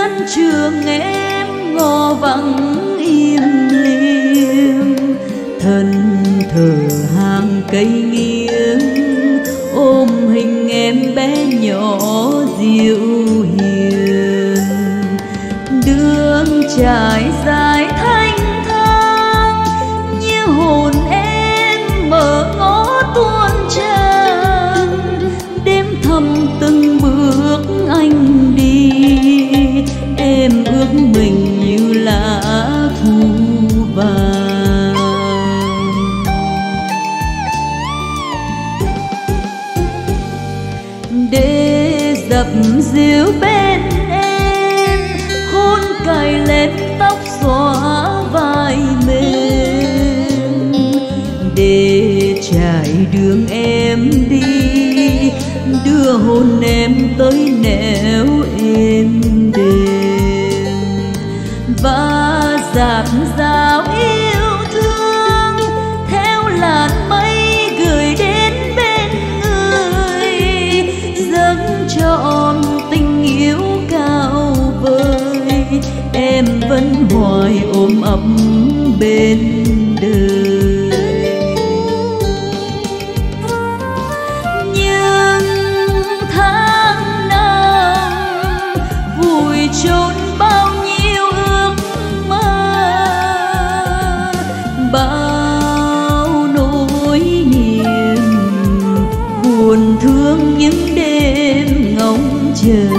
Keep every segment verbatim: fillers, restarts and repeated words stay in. sân trường em ngó vắng im lìm, thân thờ hàng cây nghiêng ôm hình em bé nhỏ dịu hiền. Đường trải dài thanh thang như hồn em mở ngó tuôn tràn, đêm thầm từng bước anh đi, em ước mình như lá thu vàng. Dìu bên em hôn cài lên tóc xóa vai mềm, để trải đường em đi, đưa hôn em tới nẻo êm đềm. Và dạt dào yêu thương theo làn mây gửi đến bên người, dâng cho em vẫn hoài ôm ấp bên đời. Nhưng tháng năm vùi chôn bao nhiêu ước mơ, bao nỗi niềm buồn thương những đêm ngóng chờ.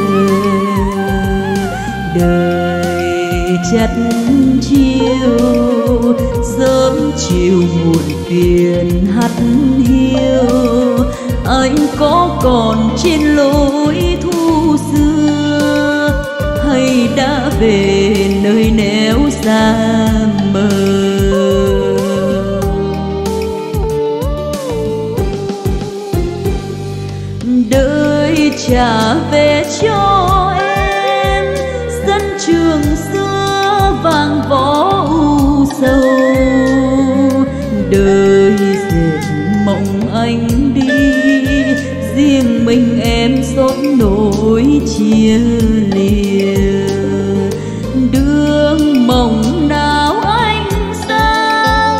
Chặt chiêu sớm chiều muộn phiền hắt hiu, anh có còn trên lối thu xưa, hay đã về nơi nẻo xa mờ. Đời trả về cho em sân trường vàng vó u sầu, đời dệt mộng anh đi, riêng mình em xót nỗi chia lìa. Đường mộng nào anh sang,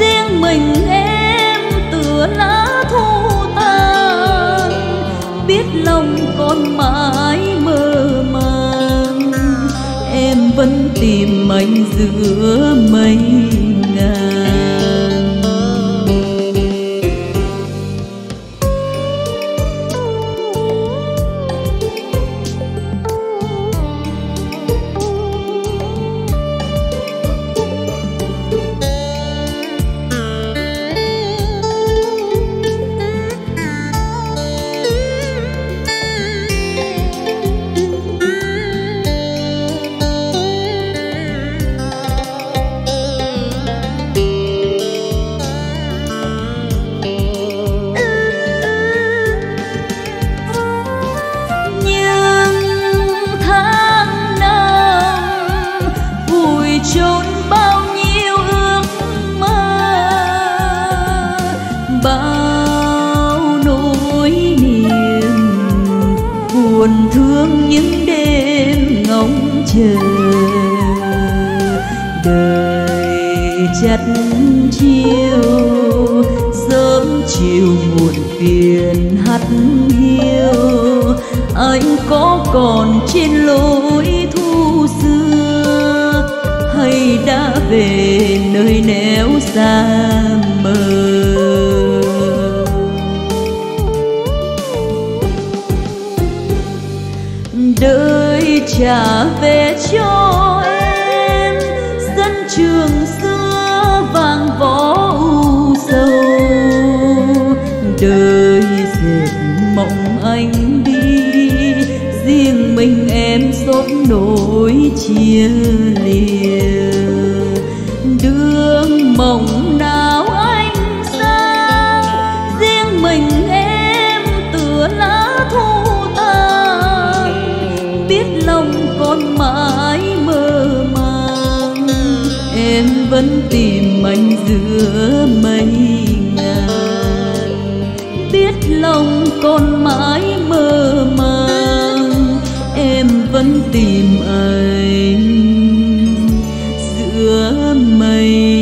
riêng mình em tựa lá thu tàn, biết lòng còn mãi mơ màng, em vẫn tìm anh giữa mây ngàn. Buồn thương những đêm ngóng chờ, đời chặt chiêu sớm chiều muộn phiền hắt hiu, anh có còn trên lối thu xưa, hay đã về nơi nẻo xa mờ. Đời trả về cho em sân trường xưa vàng vó u sầu, đời dệt mộng anh đi, riêng mình em xót nỗi chia lìa. Đường mộng nào anh sang, riêng mình em tựa lá thu, còn mãi mơ màng, em vẫn tìm anh giữa mây ngàn. Biết lòng còn mãi mơ màng, em vẫn tìm anh giữa mây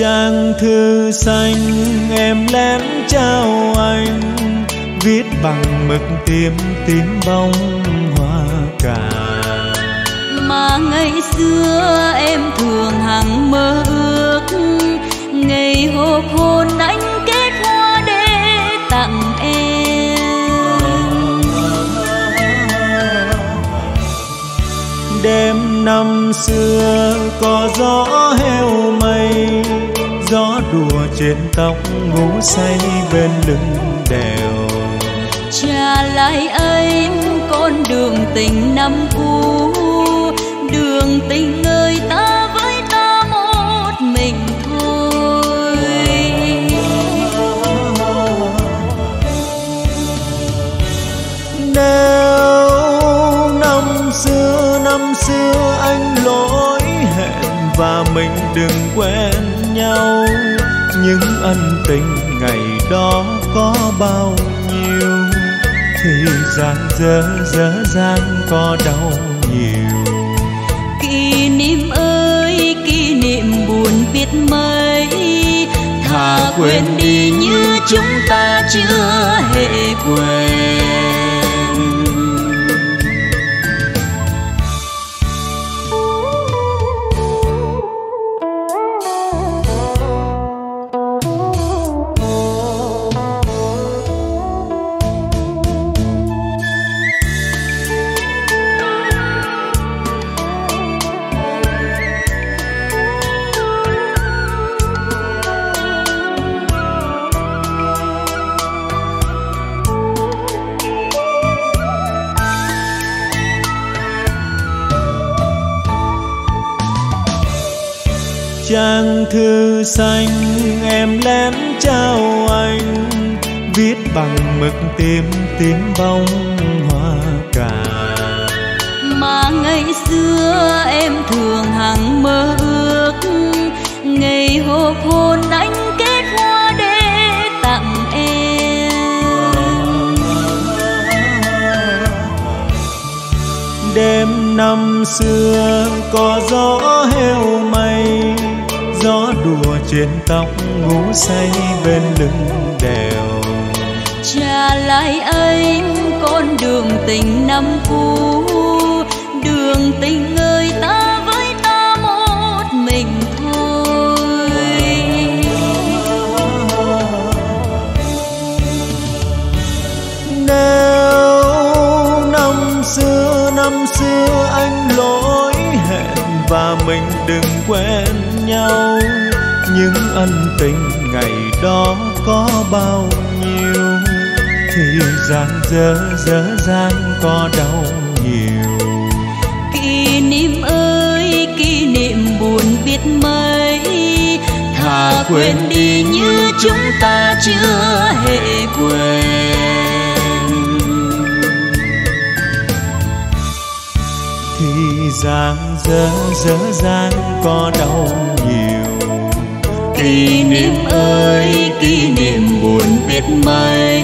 trang thư xanh em lén trao anh, viết bằng mực tím tím bông hoa cà. Mà ngày xưa em thường hằng mơ ước, ngày hộp hôn anh kết hoa để tặng em. Đêm năm xưa có gió heo mây, gió đùa trên tóc ngủ say bên lưng đèo. Trả lại anh con đường tình năm cũ, đường tình ơi ta với ta một mình thôi. Nếu năm xưa năm xưa anh lỗi hẹn và mình đừng quen nhau, những ân tình ngày đó có bao nhiêu, thì dang dở dở dang có đau nhiều. Kỷ niệm ơi kỷ niệm buồn biết mấy, thà quên đi như chúng ta chưa hề quên. Trang thư xanh em lén trao anh, viết bằng mực tím tím bông hoa cà. Mà ngày xưa em thường hằng mơ ước, ngày hộp hôn anh kết hoa để tặng em. Đêm năm xưa có gió heo mây, gió đùa trên tóc ngủ say bên lưng đèo. Trả lại anh con đường tình năm cũ, đường tình ơi ta với ta một mình thôi. Nếu năm xưa năm xưa anh lỗi hẹn và mình đừng quên nhau, những ân tình ngày đó có bao nhiêu, thì dang dở dở dang có đau nhiều. Kỷ niệm ơi kỷ niệm buồn biết mấy, thà quên đi như chúng ta chưa hề quên. Thì dang dở dở dang có đau nhiều. Kỷ niệm ơi kỷ niệm buồn biết mấy,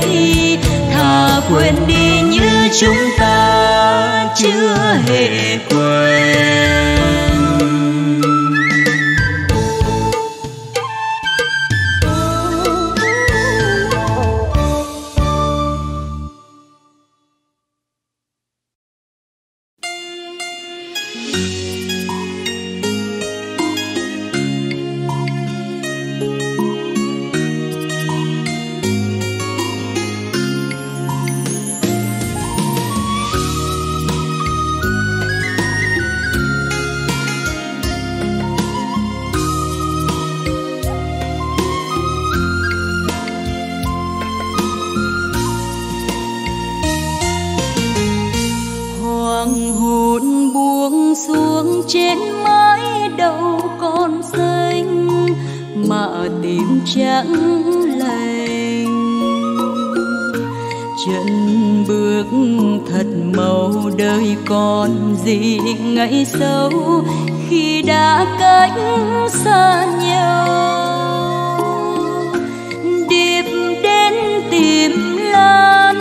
thà quên đi như chúng ta chưa hề quên. Ngày sâu khi đã cách xa nhau, điệp đến tìm Lan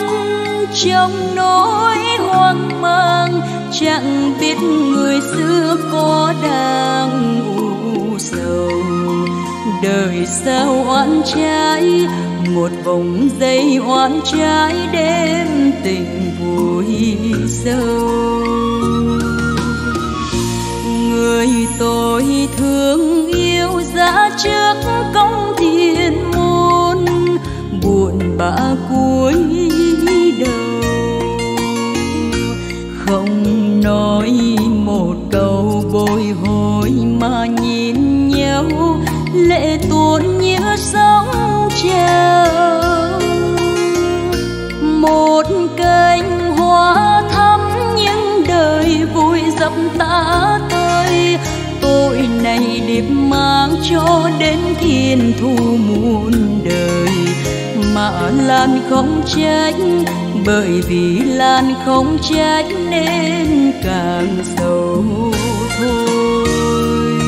trong nỗi hoang mang, chẳng biết người xưa có đang u sầu đời sao oan trái, một vòng dây oan trái đêm tình vui sâu. Người tôi thương yêu giá trước công thiên môn, buồn bã cuối đầu không nói một câu bồi hồi, mà nhìn nhau lệ tuôn như sóng trào. Một cánh hoa thắm những đời vui dập tã tơi, tôi này điệp mang cho đến thiên thu muôn đời. Mà Lan không trách, bởi vì Lan không trách nên càng sâu thôi.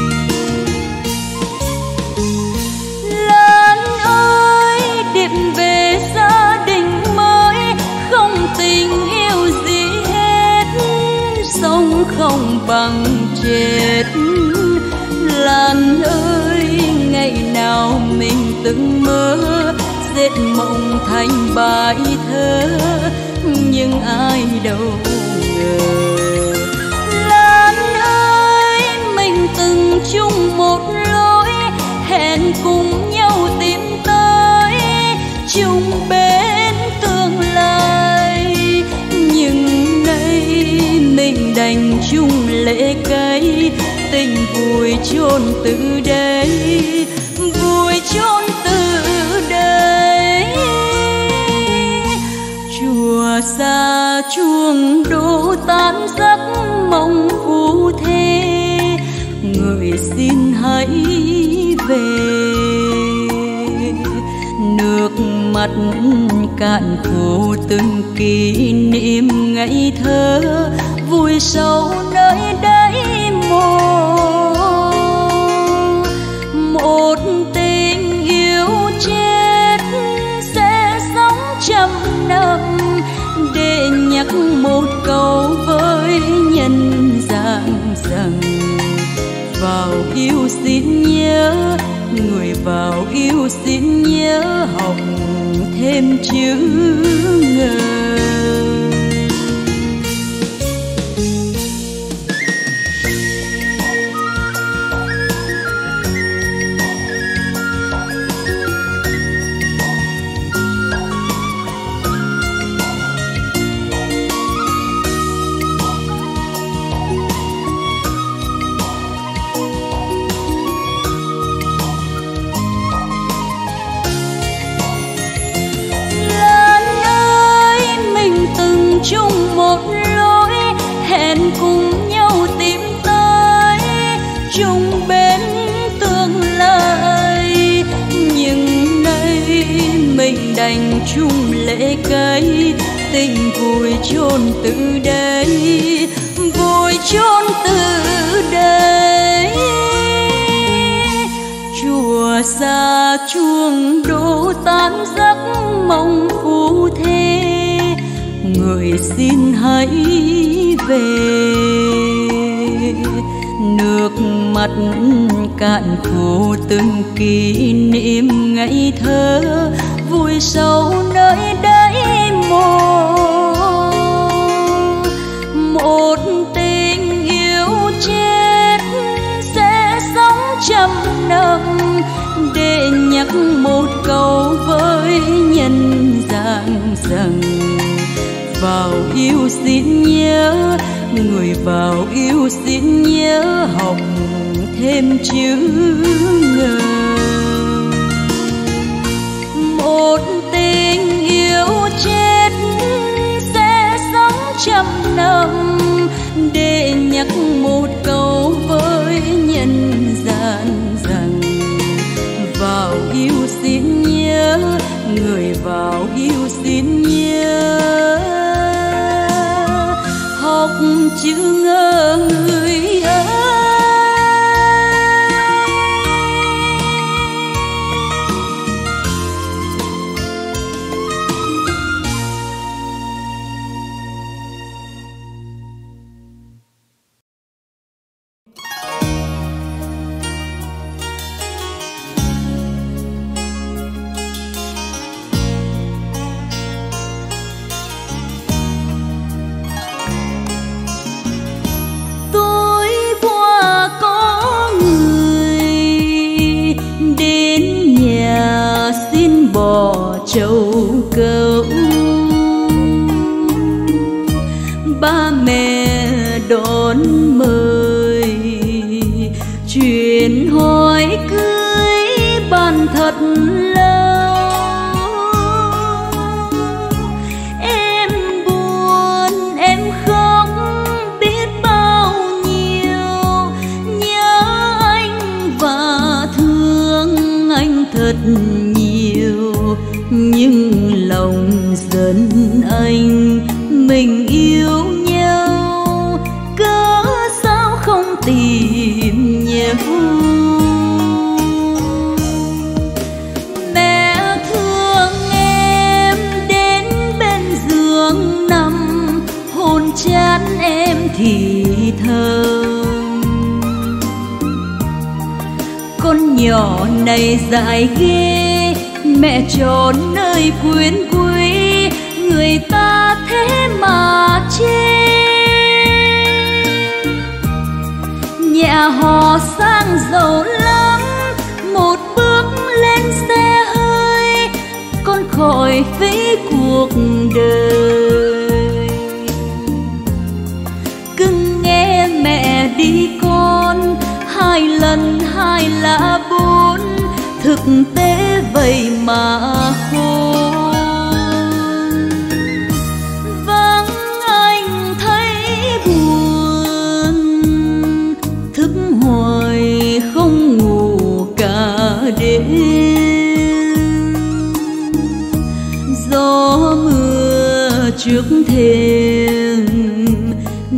Lan ơi, điệp về gia đình mới, không tình yêu gì hết, sống không bằng chết. Lan ơi, ngày nào mình từng mơ giết mộng thành bài thơ, nhưng ai đâu ngờ. Lan ơi, mình từng chung một lối, hẹn cùng nhau tìm tới chung bên tương lai, nhưng nay mình đành chung lễ cây, tình vui chôn từ đây, vui chôn từ đây. Chùa xa chuông đổ tan giấc mộng vu thế, người xin hãy về. Nước mắt cạn khô từng kỷ niệm ngày thơ, vui sâu nơi đáy mồ. Một tình yêu chết sẽ sống trăm năm, để nhắc một câu với nhân gian rằng vào yêu xin nhớ, người vào yêu xin nhớ học thêm chữ ngờ. Chung một lối, hẹn cùng nhau tìm tới chung bên tương lai, nhưng nay mình đành chung lễ cây, tình vui chôn từ đây, vui chôn từ đây. Chùa xa chuông đổ tan giấc mộng u thế, người xin hãy về. Nước mắt cạn khô từng kỷ niệm ngày thơ, vui sâu nơi đáy mồ. Một tình yêu chết sẽ sống trăm năm, để nhắc một câu với nhân gian rằng vào yêu xin nhớ, người vào yêu xin nhớ học thêm chữ ngờ. Một tình yêu chết sẽ sống trăm năm, để nhắc một câu với nhân gian rằng vào yêu xin nhớ, người vào yêu xin nhớ chữ ngờ người ơi. trầu cậu. Ba mẹ đón mời chuyện hỏi cưới bàn thật lâu. Em buồn em khóc biết bao nhiêu, nhớ anh và thương anh thật nhiều, nhưng lòng giận anh mình yêu nhau, cớ sao không tìm nhau. Mẹ thương em đến bên giường nằm, hôn trán em thì thầm. Con nhỏ này dại ghê, mẹ trốn nơi quyến quý, người ta thế mà chê. Nhà họ sang giàu lắm, một bước lên xe hơi, con khỏi phí cuộc đời. Cưng nghe mẹ đi con, hai lần hai là bốn, thực tế vậy mà khô. Gió mưa trước thềm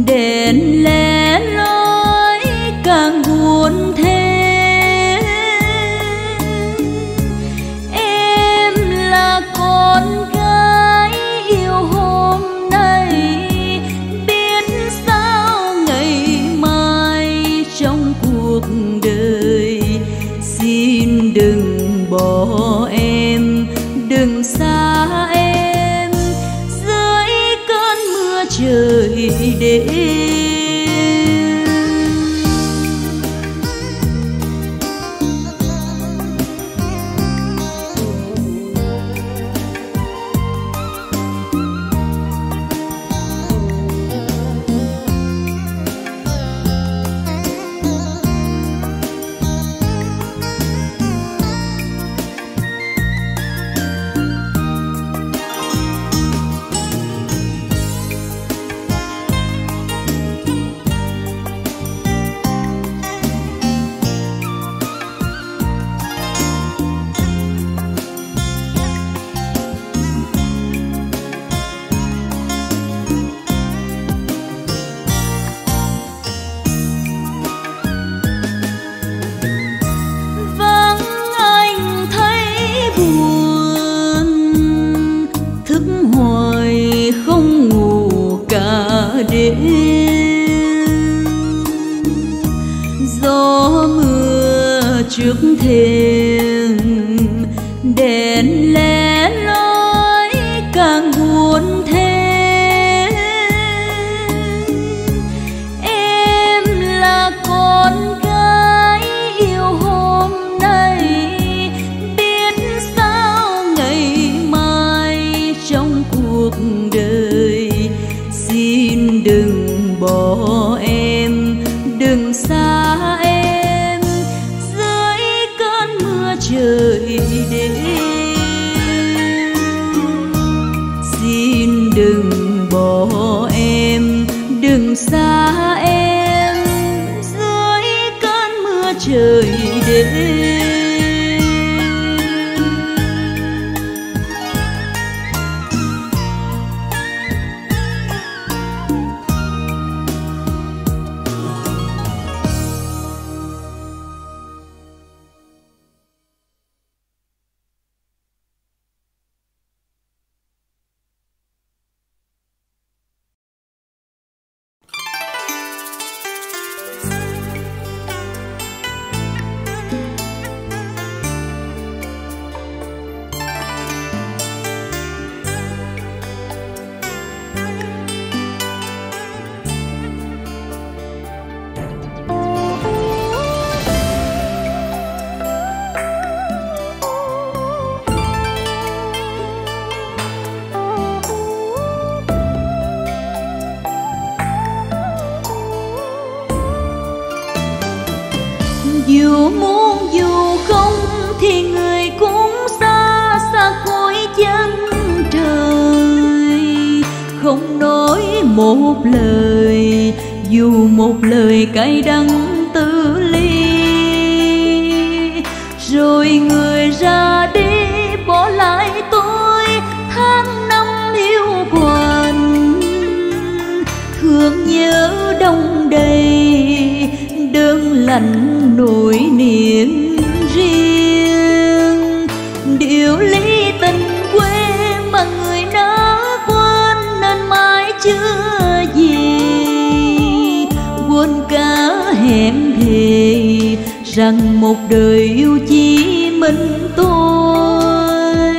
đèn lẻ loi càng buồn thêm. Em là con gái yêu hôm nay, biết sao ngày mai trong cuộc đời. Xin đừng bỏ em, đừng xa em dưới cơn mưa trời đêm. Gió mưa trước thềm đèn lẻ loi càng buồn thêm. Em là con gái yêu hôm nay, biết sao ngày mai trong cuộc đời. Xin đừng bỏ em, đừng xa em dưới cơn mưa trời đêm. Xin đừng bỏ em, đừng xa em dưới cơn mưa trời đêm. Dù muốn dù không thì người cũng xa xa cuối chân trời, không nói một lời dù một lời cay đắng tử ly. Rồi người ra đi bỏ lại tôi tháng năm hiu quạnh, thương nhớ đông đầy đơn lạnh nỗi niềm riêng. Điều lý tình quê mà người đã quên nên mãi chưa gì, quên cả hẹn thề rằng một đời yêu chỉ mình tôi.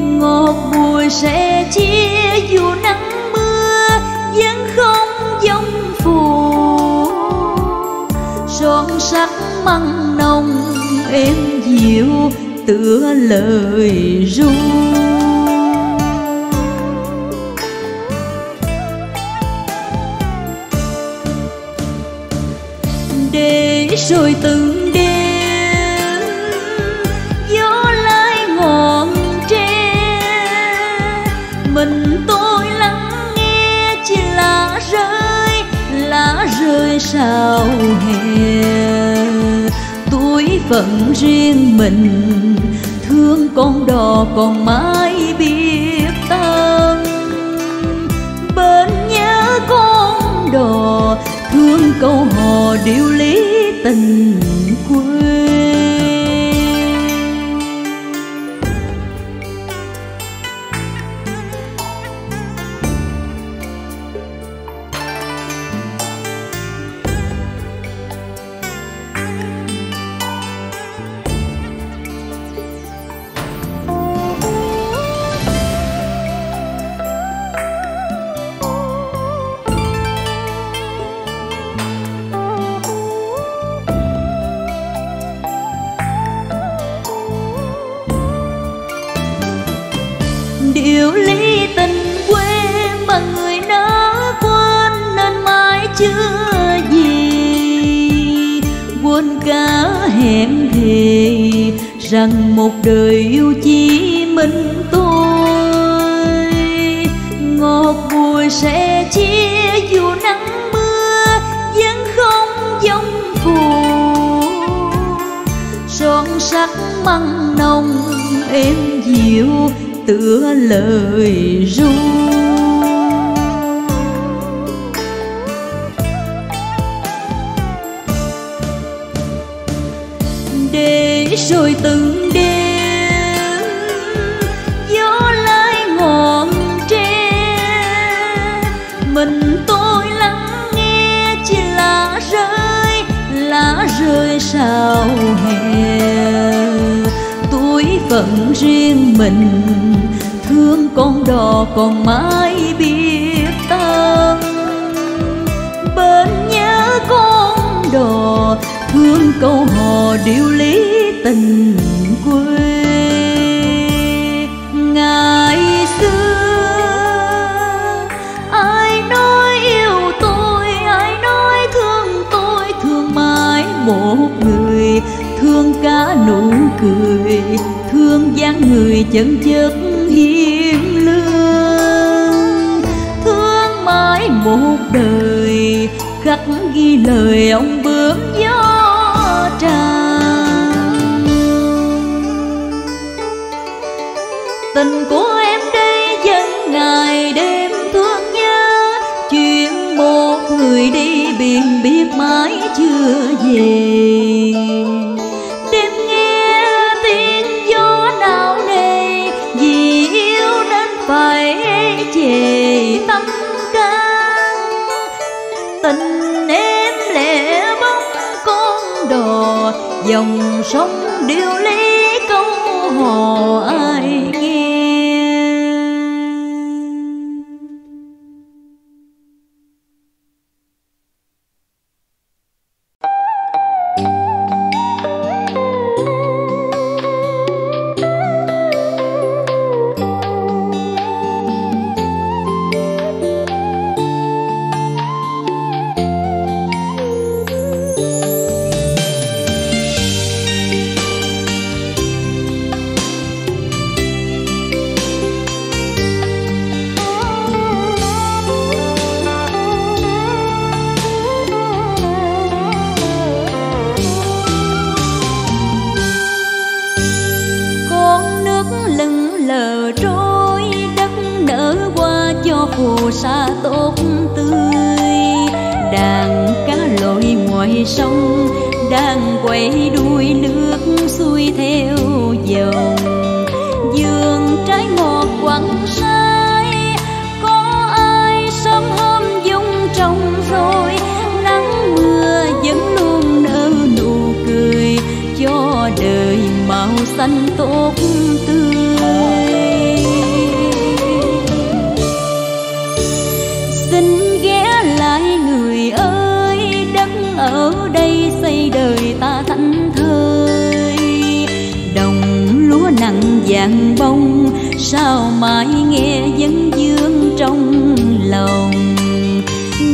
Ngọt bùi sẽ chia dù nắng mưa vẫn không giống phù, son sắc măng nồng êm dịu tựa lời ru. Để rồi từng đêm gió lái ngọn tre, mình tôi lắng nghe chỉ lá rơi lá rơi sao hè. Tuổi phận riêng mình thương con đò còn mãi biết tâm, bên nhớ con đò thương câu hò điệu lý tình quê. Điều lý tình quê mà người đã quên nên mãi chưa gì, quên cả hẹn thề rằng một đời yêu chỉ mình tôi. Ngọt bùi sẽ chia dù nắng mưa vẫn không giống phù, son sắc măng nồng êm dịu tựa lời ru. Để rồi từng đêm gió lái ngọn tre, mình tôi lắng nghe chỉ lá rơi lá rơi sao hè. Tuổi phận riêng mình thương con đò còn mãi biết tâm, bên nhớ con đò thương câu hò điệu lý tình quê. Ngày xưa ai nói yêu tôi, ai nói thương tôi, thương mãi một người, thương cả nụ cười, thương dáng người chân chất hiền lương. Thương mãi một đời khắc ghi lời ông bướm gió tràn. Tình của em đây vẫn ngày đêm thương nhớ, chuyện một người đi biển biết mãi chưa về. Tình em lẻ bóng con đò, dòng sông điệu lý câu hò ai nghe. đàn cá lội ngoài sông đang quay đuôi nước xuôi theo dòng. Vườn trái ngọt quặng sai có ai sớm hôm dung trồng rồi, nắng mưa vẫn luôn nở nụ cười cho đời màu xanh tốt tươi. Ở đây xây đời ta thảnh thơi, đồng lúa nặng vàng bông sao mãi nghe vấn vương trong lòng.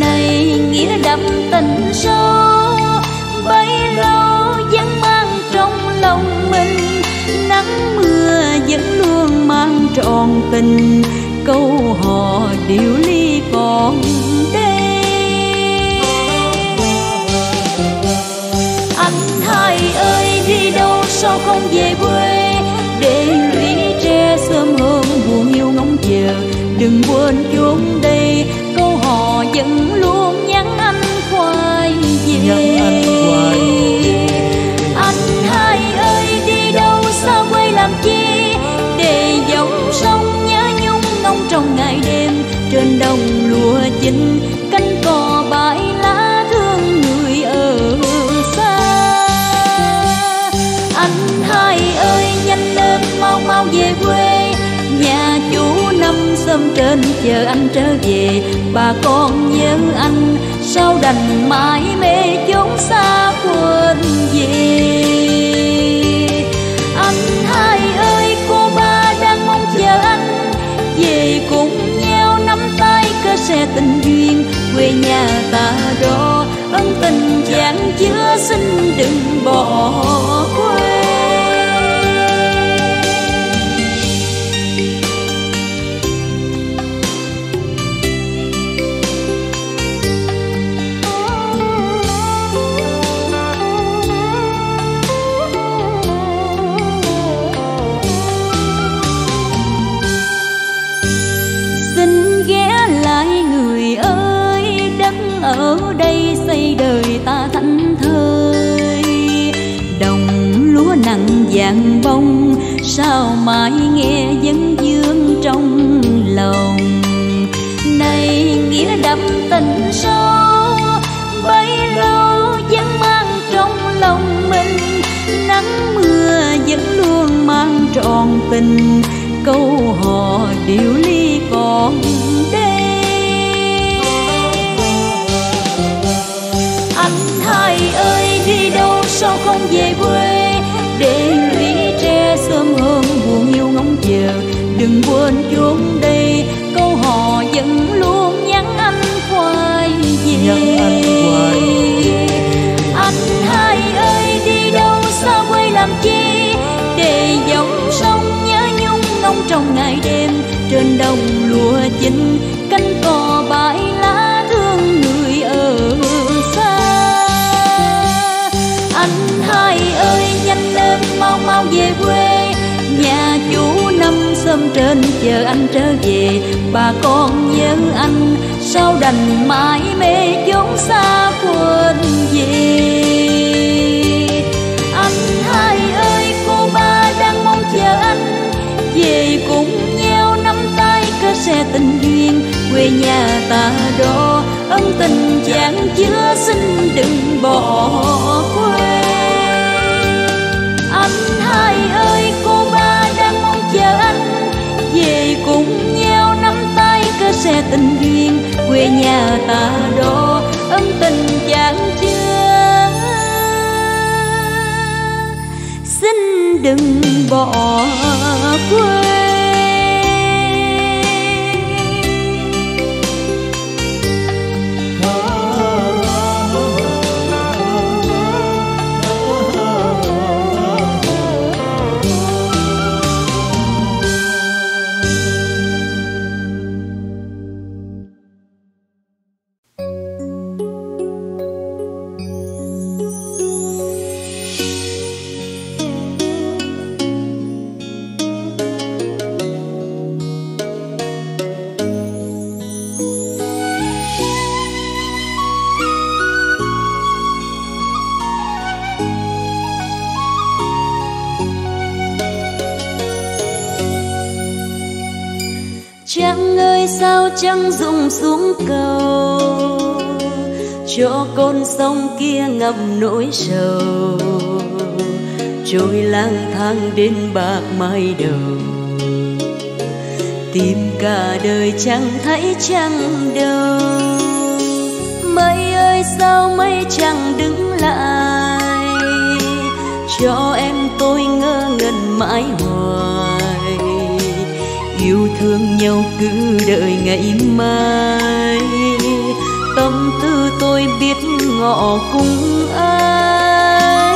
Này nghĩa đậm tình sâu bấy lâu vẫn mang trong lòng mình, nắng mưa vẫn luôn mang trọn tình câu hò điệu ly còn đây. Hai ơi đi đâu sao không về quê, để lũy tre sớm hôm buồn yêu ngóng chờ. Đừng quên chốn đây câu hò vẫn luôn nhắn anh hoài về. Anh hai ơi đi đâu sao quê làm chi, để dòng sông nhớ nhung ngóng trong ngày đêm. Trên đồng lúa chín cánh cò bãi lá, anh hai ơi nhanh lên mau mau về quê. Nhà chú năm xóm trên chờ anh trở về, bà con nhớ anh sao đành mãi mê chốn xa quên về. Anh hai ơi cô ba đang mong chờ anh về, cùng nhau nắm tay cơ xe tình duyên quê nhà ta đó. Ân tình chẳng chứa xin đừng bỏ quê. Ở đây xây đời ta thảnh thơi, đồng lúa nặng vàng bông sao mãi nghe vấn vương trong lòng. Này nghĩa đậm tình sâu bấy lâu vẫn mang trong lòng mình, nắng mưa vẫn luôn mang trọn tình câu hò điệu ly còn đây. Anh hai ơi đi đâu sao không về quê, để lũy tre sớm hôm buồn yêu ngóng chờ. Đừng quên chốn đây câu hò vẫn luôn nhắn anh hoài về. Anh hai ơi đi đâu sao quê làm chi, để dòng sông nhớ nhung ngóng trong ngày đêm. Trên đồng lúa chín cánh cò bãi lá thương người ở xa. Anh hai ơi nhanh lên mau mau về quê, nhà chú năm xóm trên chờ anh trở về. Bà con nhớ anh sao đành mãi mê chốn xa quên về. Anh hai ơi cô ba đang mong chờ anh về, cùng nhau nắm tay cỡ xe tình duyên quê nhà ta đó. Ân tình chẳng chứa xin đừng bỏ quê. Anh hai ơi cô ba đang mong chờ anh về, cùng nhau nắm tay cỡ xe tình duyên quê nhà ta đó. Ân tình chẳng chứa xin đừng bỏ quê. sao trắng rụng xuống cầu, chỗ con sông kia ngậm nỗi sầu, trôi lang thang đến bạc mai đầu, tìm cả đời chẳng thấy trăng đâu. Mây ơi sao mây chẳng đứng lại, cho em tôi ngơ ngẩn mãi hoài, yêu thương nhau cứ đợi ngày mai. Tâm tư tôi biết ngọ cùng ai.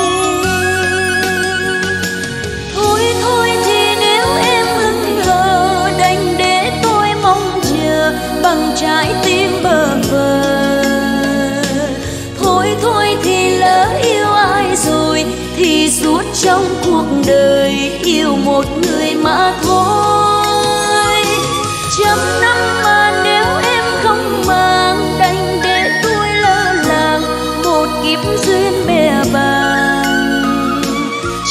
Thôi thôi thì nếu em hững hờ, đành để tôi mong chờ bằng trái tim bơ vơ. Thôi thôi thì lỡ yêu ai rồi, thì suốt trong cuộc đời yêu một người mà thôi. Trăm năm mà nếu em không mang, đành để tôi lỡ làng một kiếp duyên bè bàng.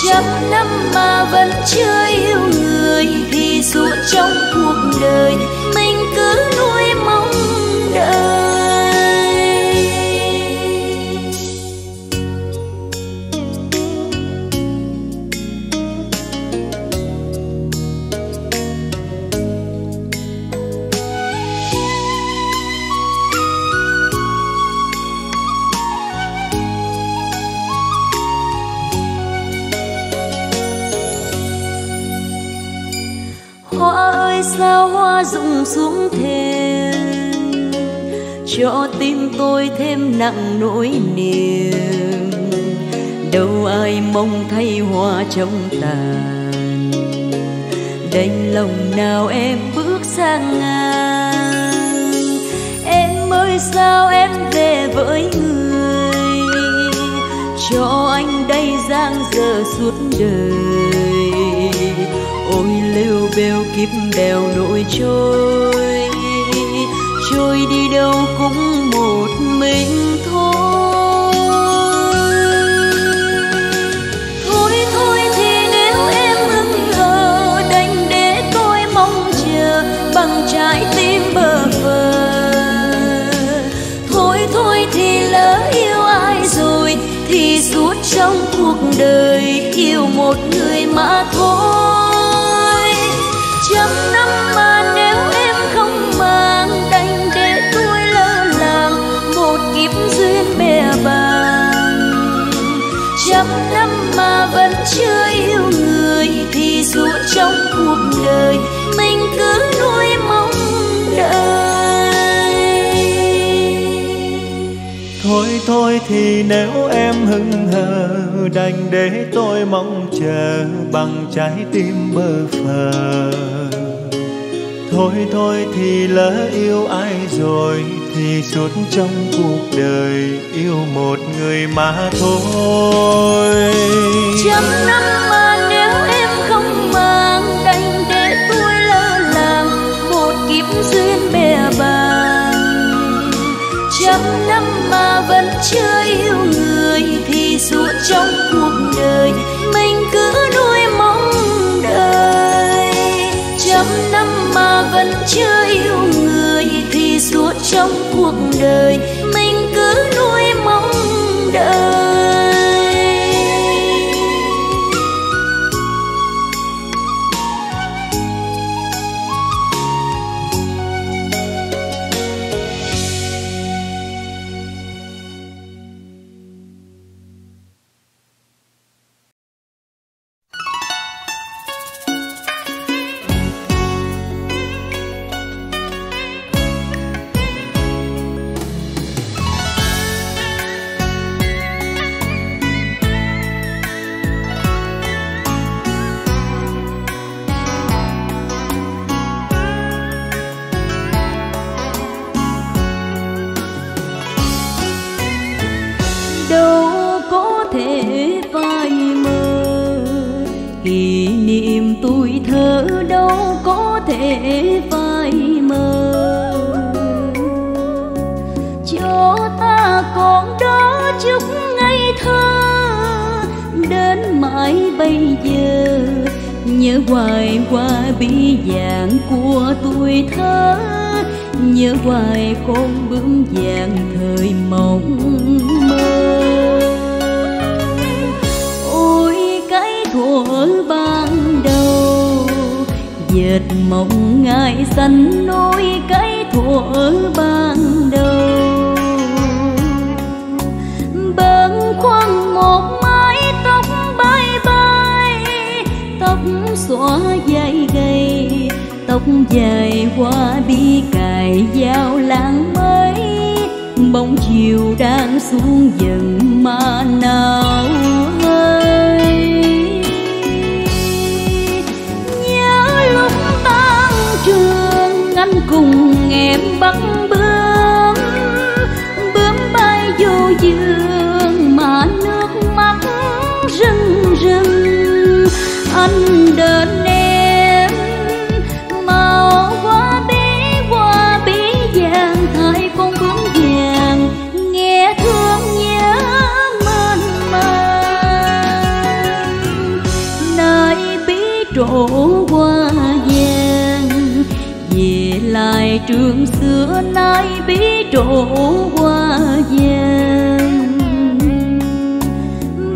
Trăm năm mà vẫn chưa yêu người, thì suốt trong cuộc đời mình cứ nuôi mong đợi. Sao hoa rụng xuống thêm, cho tim tôi thêm nặng nỗi niềm. Đâu ai mong thay hoa trong tàn, đành lòng nào em bước sang ngang. Em ơi sao em về với người, cho anh đây giang dở suốt đời. Ôi lêu bêu kiếp bèo nỗi trôi, trôi đi đâu cũng một mình thôi. Thôi thôi thì nếu em hững hờ, đành để tôi mong chờ bằng trái tim bơ vơ. Thôi thôi thì lỡ yêu ai rồi, thì suốt trong cuộc đời yêu một người mà thôi. Trăm năm mà nếu em không mang, đành để tôi lỡ làng một kiếp duyên bè bàng. Trăm năm mà vẫn chưa yêu người, thì dù trong cuộc đời mình cứ nuôi mong đợi. Thôi thôi thì nếu em hững hờ, đành để tôi mong chờ bằng trái tim bơ phờ. Thôi thôi thì lỡ yêu ai rồi, thì suốt trong cuộc đời yêu một người mà thôi. Trăm năm mà nếu em không mang, đành để tôi lỡ làng một kiếp duyên bè bàng. Trăm năm mà vẫn chưa yêu người, thì suốt trong cuộc đời mình cứ nuôi mong đợi. Trăm năm mà vẫn chưa yêu người, thì suốt trong cuộc đời mình cứ nuôi mong đợi. nhớ hoài qua bí dạng của tuổi thơ, nhớ hoài con bướm vàng thời mộng mơ. Ôi cái thuở ban đầu, dệt mộng ngày xanh nối cái thuở ban đầu. Bâng khuâng một mái tóc bay bay, tóc xõa dài gầy, tóc dài qua bi cài dao lãng mấy. Bóng chiều đang xuống dần mà nào ơi. Nhớ lúc tan trường anh cùng em bắt bướm, bướm bay vô dương mà nước mắt rưng rưng. Anh đến em trổ hoa vàng, về lại trường xưa nay bí trổ hoa vàng.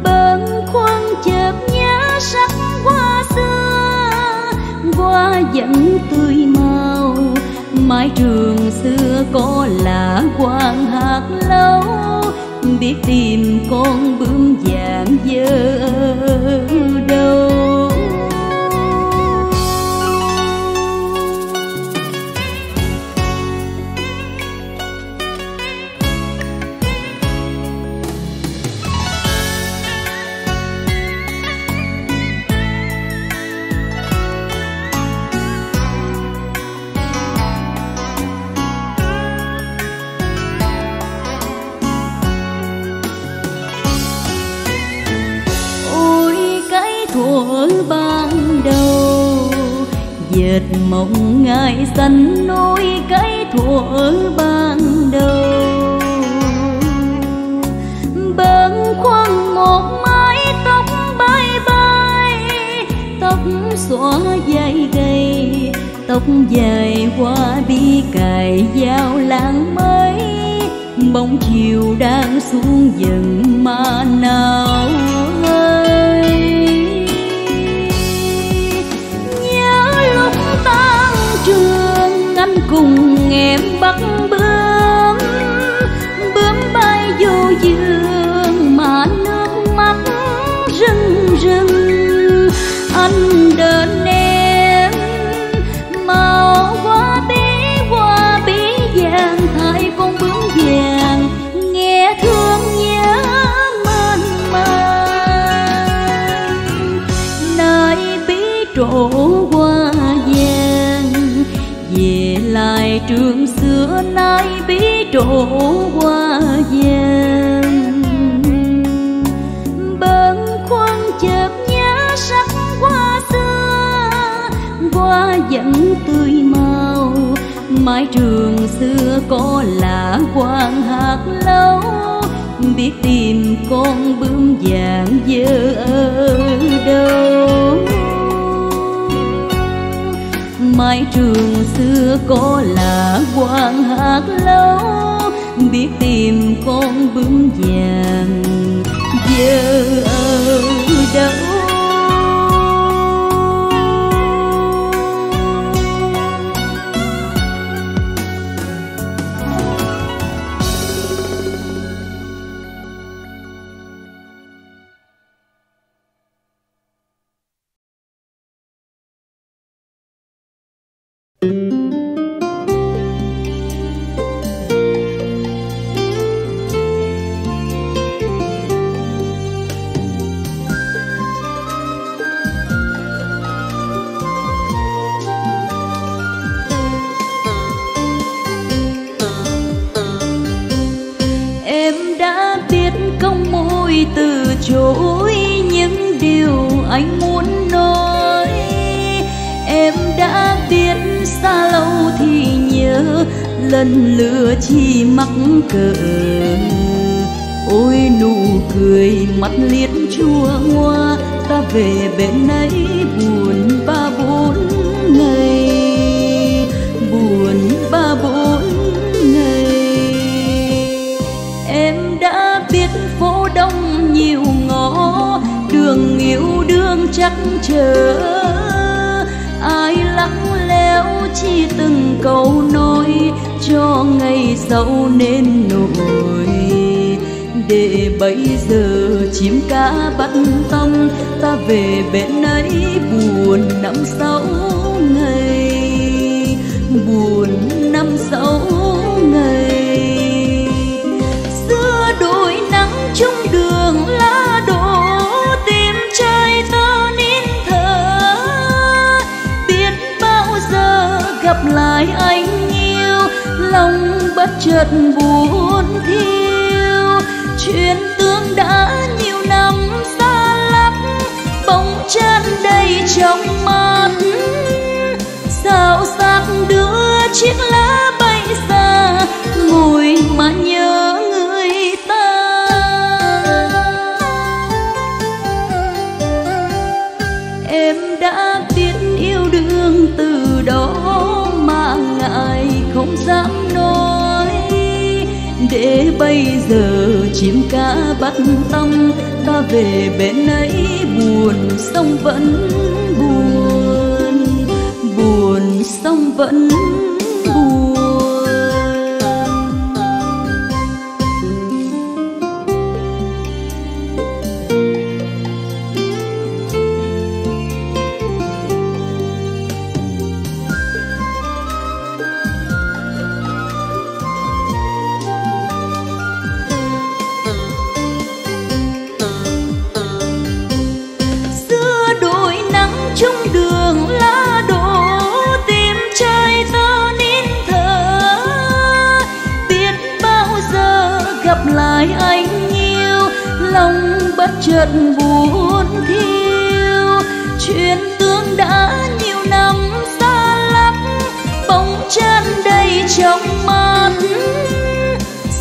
Bâng khuâng chợt nhớ sắc hoa xưa, hoa vẫn tươi màu. Mái trường xưa có là quang hạt lâu, biết tìm con bướm vàng dơ đâu. Dệt mộng ngày xanh nối cái thuở ban đầu. Bâng khuâng một mái tóc bay bay, tóc xõa dài gầy, tóc dài qua bi cài dao lãng mấy. Bóng chiều đang xuống dần mà nào ơi. Trường anh cùng em bắt bướm, bướm bay vô dương mà nước mắt rưng rưng. Anh đến em màu hoa bé hoa bé vàng, thay con bướm vàng nghe thương nhớ mênh mang. Nơi bí trổ hoa lại trường xưa nay bí trổ hoa vàng. Bâng khuâng chợt nhớ sắc hoa xưa, hoa vẫn tươi màu. Mái trường xưa có là quang hạt lâu, biết tìm con bướm vàng dơ ở đâu. Mái trường xưa có là quang hạt lâu, biết tìm con bướm vàng giờ ở đâu. Lần lửa chi mắc cỡ, ôi nụ cười mắt liếc chua ngoa ta về bên ấy buồn ba bốn ngày, buồn ba bốn ngày. Em đã biết phố đông nhiều ngõ, đường yêu đương chắc chờ, ai lắng léo chi từng câu nói cho ngày sau nên nổi. Để bây giờ chim cá bắt tông, ta về bên ấy buồn năm sáu ngày, buồn năm sáu ngày. Giữa đôi nắng chung đường lá đổ, tim trai ta nín thở. Biết bao giờ gặp lại anh yêu, lòng bất chợt buồn thiêu. Chuyện tương đã nhiều năm xa lắm, bóng chân đầy trong mắt. Sao xác đưa chiếc lá bay xa, ngồi mà nhớ người ta. Em đã biết yêu đương từ đó mà ngại không dám nói. Để bây giờ chim cá bắt tông, ta về bên ấy buồn sông vẫn buồn, buồn sông vẫn buồn. Chợt buồn thiêu, chuyện tương đã nhiều năm xa lắm, bóng chân đầy trong mắt.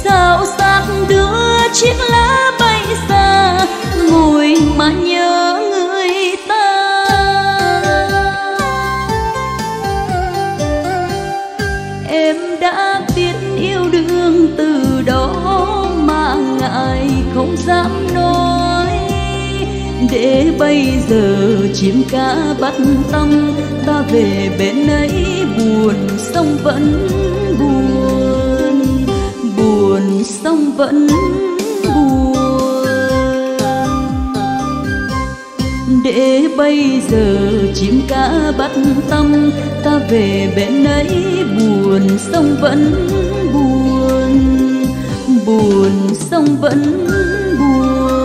Sao xác đưa chiếc lá bay xa, ngồi mà nhớ người ta. Em đã biết yêu đương từ đó mà ngại không dám nói. Để bây giờ chim cá bắt tông, ta về bên ấy buồn sông vẫn buồn, buồn sông vẫn buồn. Để bây giờ chim cá bắt tông, ta về bên ấy buồn sông vẫn buồn, buồn sông vẫn buồn.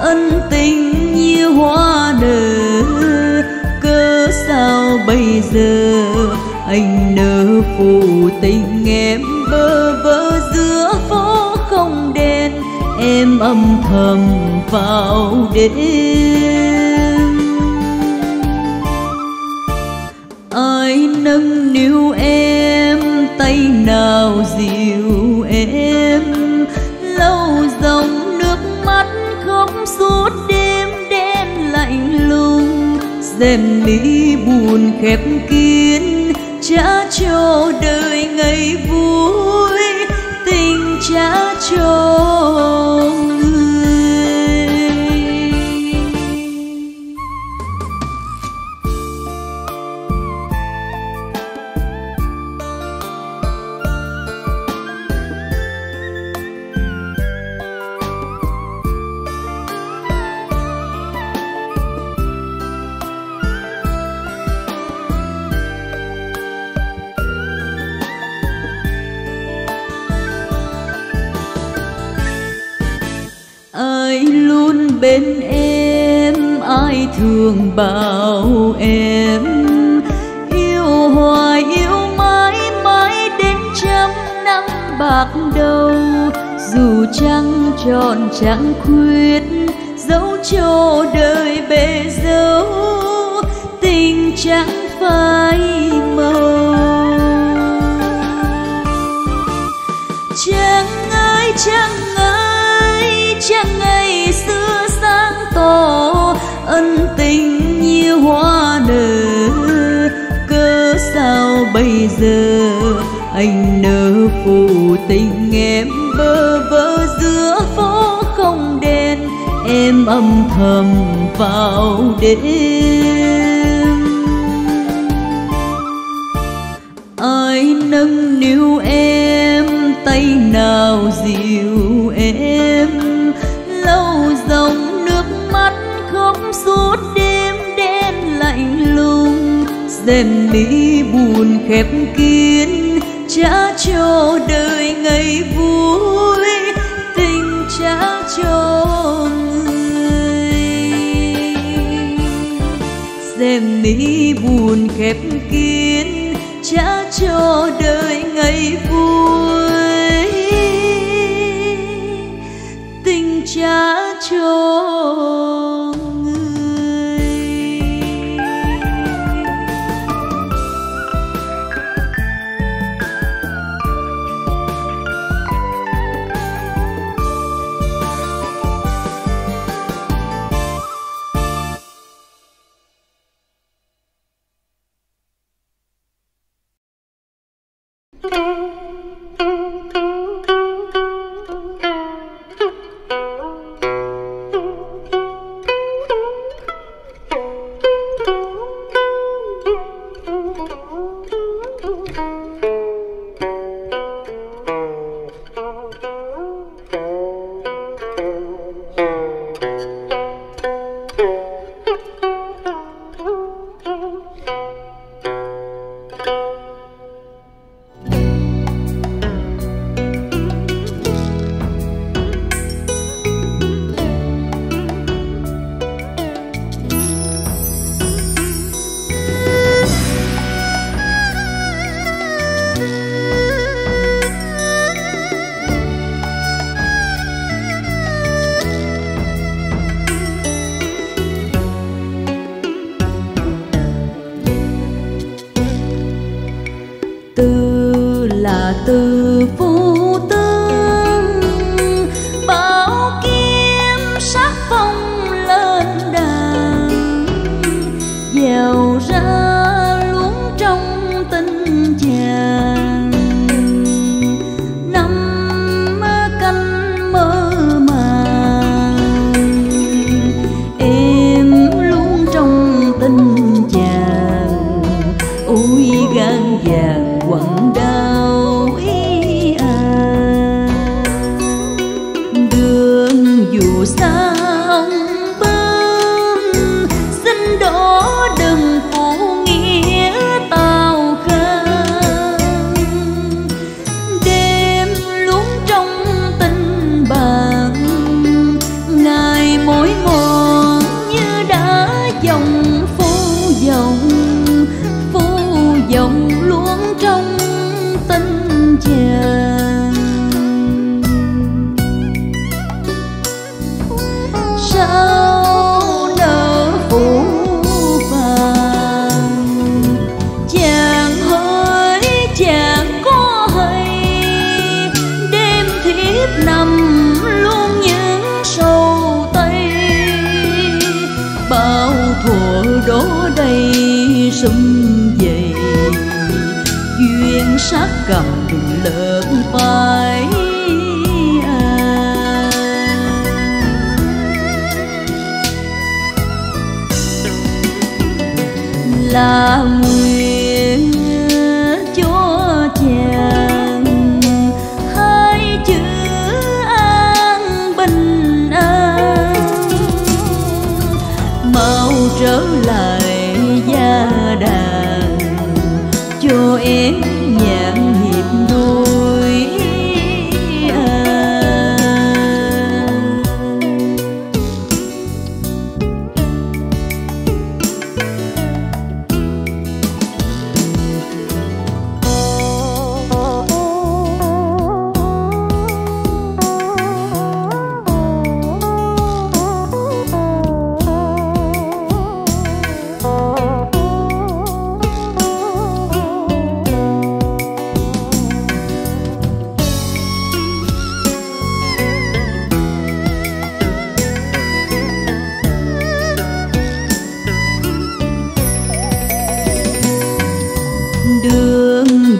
Ân tình như hoa nở, giờ anh nỡ phụ tình em bơ vơ giữa phố không đen, em âm thầm vào đêm. Ai nâng niu em, tay nào dịu em, lâu dòng nước mắt khóc suốt đêm đen lạnh lùng. Rèm mi buồn khép kín trả cho đời ngày vui, tình trả cho bên em. Ai thường bảo em yêu hoài yêu mãi mãi đến trăm năm bạc đầu, dù trăng tròn chẳng khuyết dẫu cho đời bề dấu, tình chẳng phai màu. Chẳng ai chẳng ai chẳng ngày xưa ân tình như hoa nở, cớ sao bây giờ anh nỡ phụ tình em bơ vơ giữa phố không đen, em âm thầm vào đêm. Ai nâng niu em, tay nào dịu em, lâu dòng suốt đêm đen lạnh lùng. Rèm mi buồn khép kín trả cho đời ngày vui, tình trả cho người. Rèm mi buồn khép kín trả cho đời ngày vui, tình trả cho gan vàng quặn đau ý. đổ đầy sum dày, duyên sắc cầm lợt vai à. Là nguyện cho chàng hai chữ an bình an, mau trở lại gia đàn cho em nhạn hiệp đôi à.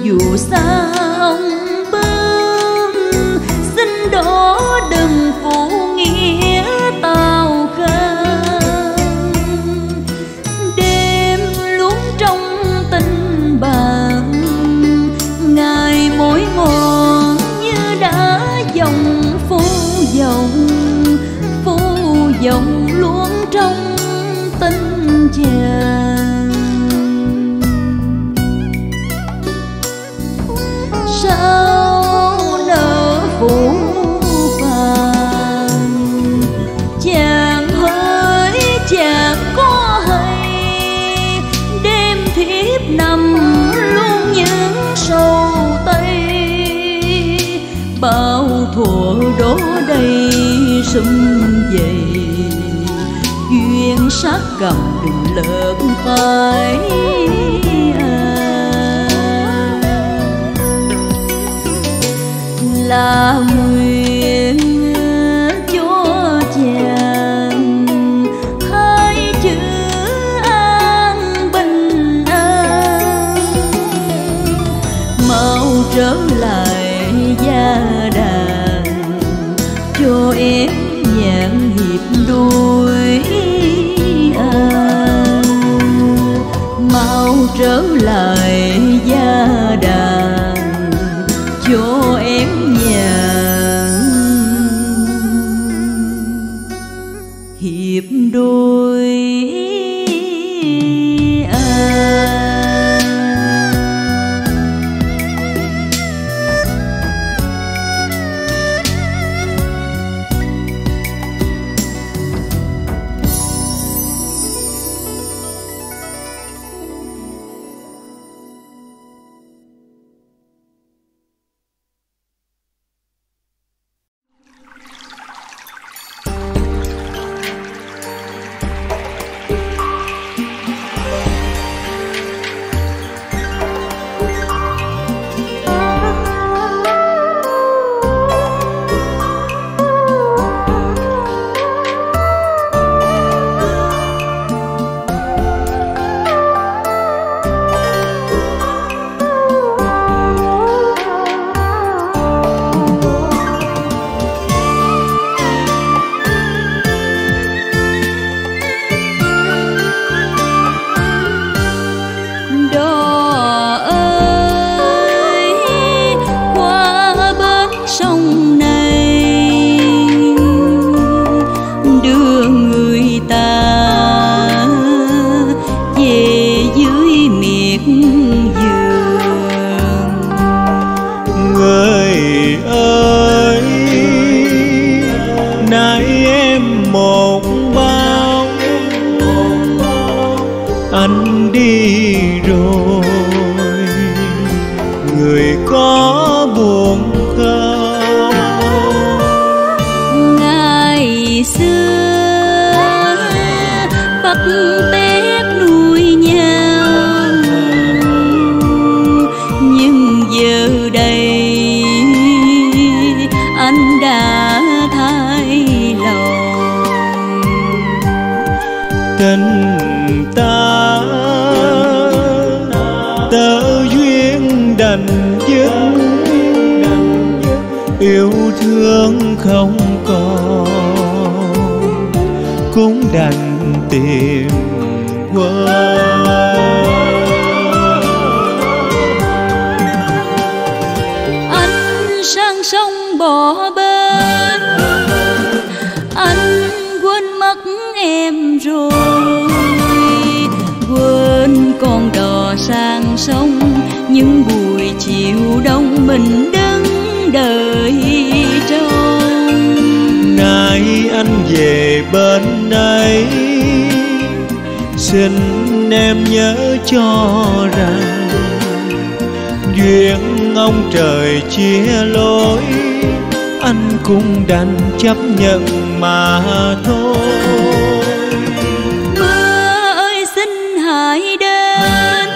Dù xa ông bướm xin đổ đừng phụ nghĩa tao khăn, đêm luống trong tình bạn ngày mỗi mòn như đã dòng phố dòng phố dòng luống trong tình chàng. Sao nở phủ vàng, chàng hỡi chàng có hay đêm thiếp nằm luôn những sầu tây, bao thuở đổ đầy sum dày, duyên sắc cầm đừng lợt vai à. Là nguyện cho chàng hai chữ an bình an, mau trở lại gia đàn cho em nhạn hiệp đôi à. Mau trở lại gia đàn cho em hiệp đôi. Tình ta dứt, yêu thương không còn cũng đành tìm qua. Anh sang sông bỏ bên, anh quên mất em rồi, quên con đò sang sông những buổi chiều đông mình đứng đời trong. Nay anh về bên đây, xin em nhớ cho rằng duyên ông trời chia lối, anh cũng đành chấp nhận mà thôi. Mưa ơi xin hãy đến,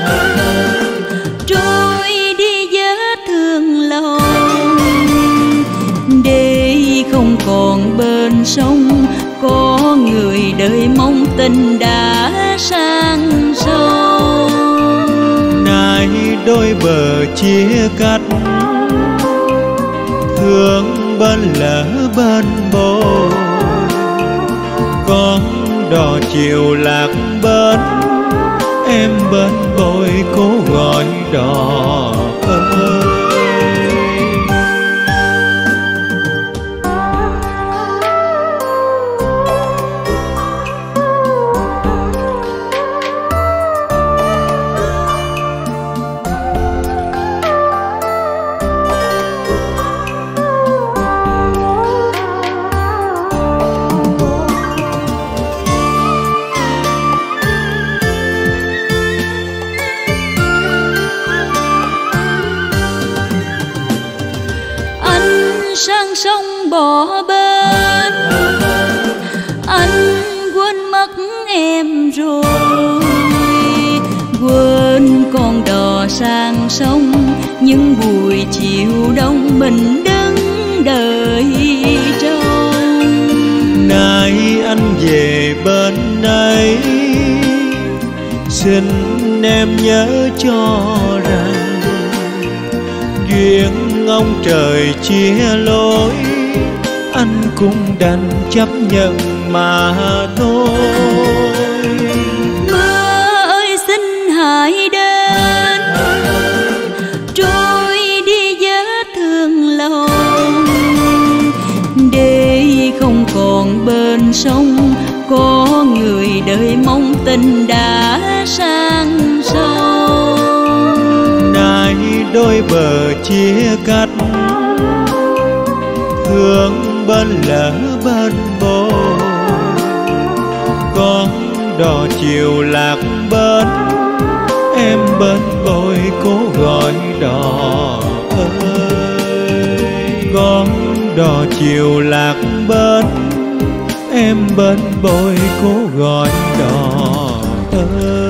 trôi đi vết thương lòng, để không còn bên sông có người đời mong tình đã sang sông. Nay đôi bờ chia cắt, thương bên lỡ bên bồi, con đò chiều lạc bến, em bên bồi cố gọi đò ơi. Sang sông bỏ bên, anh quên mất em rồi, quên con đò sang sông những buổi chiều đông mình đứng đợi trong. Nay anh về bên đây, xin em nhớ cho rằng duyên ông trời chia lối, anh cũng đành chấp nhận mà thôi. Mưa ơi xin hãy đến, trôi đi vết thương lòng, để không còn bên sông có người đời mong tình đã sang sông. Đôi bờ chia cắt, thương bên lỡ bên bồi, con đò chiều lạc bến, em bên bồi cố gọi đò ơi. Con đò chiều lạc bến, em bên bồi cố gọi đò ơi.